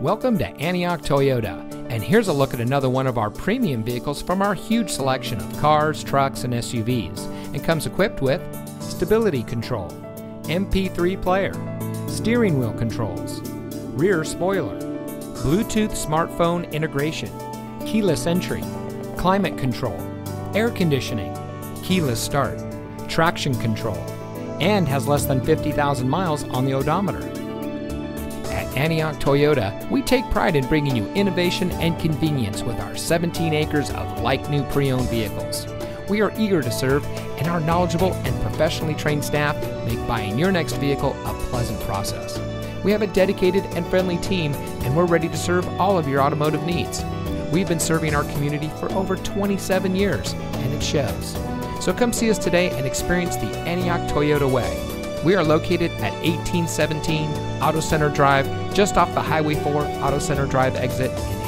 Welcome to Antioch Toyota, and here's a look at another one of our premium vehicles from our huge selection of cars, trucks, and SUVs, and comes equipped with stability control, MP3 player, steering wheel controls, rear spoiler, Bluetooth smartphone integration, keyless entry, climate control, air conditioning, keyless start, traction control, and has less than 50,000 miles on the odometer. At Antioch Toyota, we take pride in bringing you innovation and convenience with our 17 acres of like-new pre-owned vehicles. We are eager to serve, and our knowledgeable and professionally trained staff make buying your next vehicle a pleasant process. We have a dedicated and friendly team, and we're ready to serve all of your automotive needs. We've been serving our community for over 27 years, and it shows. So come see us today and experience the Antioch Toyota way. We are located at 1817 Auto Center Drive, just off the Highway 4 Auto Center Drive exit in